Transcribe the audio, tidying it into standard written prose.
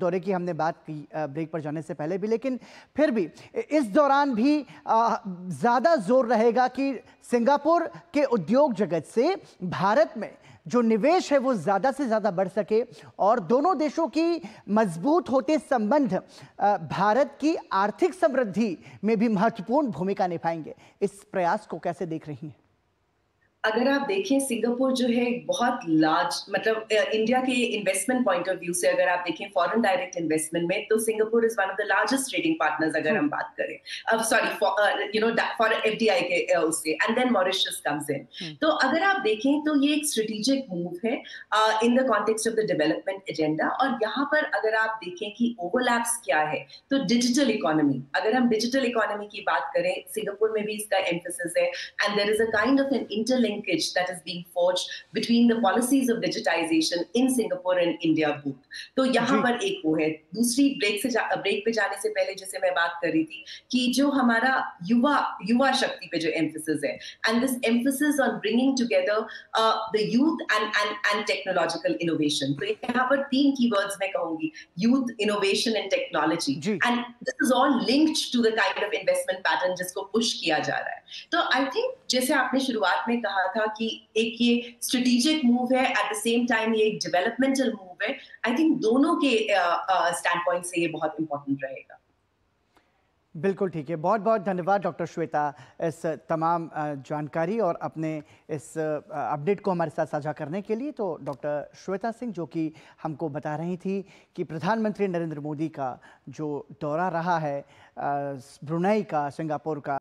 दौरे की हमने बात की ब्रेक पर जाने से पहले भी, लेकिन फिर भी इस दौरान भी ज़्यादा जोर रहेगा कि सिंगापुर के उद्योग जगत से भारत में जो निवेश है वो ज़्यादा से ज़्यादा बढ़ सके और दोनों देशों की मजबूत होते संबंध भारत की आर्थिक समृद्धि में भी महत्वपूर्ण भूमिका निभाएंगे। इस प्रयास को कैसे देख रही हैं? अगर आप देखें, सिंगापुर जो है बहुत लार्ज, मतलब इंडिया के इन्वेस्टमेंट पॉइंट ऑफ व्यू से अगर आप देखें फॉरेन डायरेक्ट इन्वेस्टमेंट में, तो Singapore is one of the largest trading partners अगर हम बात करें, फॉर एफडीआई के उससे, and then Mauritius comes in. तो अगर आप देखें तो ये एक स्ट्रेटेजिक मूव है in the context of the development agenda. और यहाँ पर अगर आप देखें कि ओवरलैप्स क्या है, तो डिजिटल इकोनॉमी, अगर हम डिजिटल इकोनॉमी की बात करें, सिंगापुर में भी इसका एम्फेसिस है and there is a kind of an interlink that is being forged between the policies of digitization in Singapore and India both. तो यहाँ पर एक वो है। दूसरी, ब्रेक पे जाने से पहले जैसे मैं बात कर रही थी कि जो हमारा युवा शक्ति पे जो emphasis है, and this emphasis on bringing together the youth and technological innovation। तो यहाँ पर तीन keywords मैं कहूँगी: youth, innovation and technology, and this is all linked to the kind of investment pattern जिसको push किया जा रहा है। तो I think जैसे आपने शुरुआत में कहा था कि एक ये स्ट्रेटेजिक मूव है, एट द सेम टाइम ये एक डेवलपमेंटल मूव है। आई थिंक दोनों के स्टैंड पॉइंट से ये बहुत इंपॉर्टेंट रहेगा। बिल्कुल ठीक है, बहुत बहुत धन्यवाद डॉक्टर श्वेता इस तमाम जानकारी और अपने इस अपडेट को हमारे साथ साझा करने के लिए। तो डॉक्टर श्वेता सिंह जो कि हमको बता रही थी कि प्रधानमंत्री नरेंद्र मोदी का जो दौरा रहा है ब्रुनेई का, सिंगापुर का।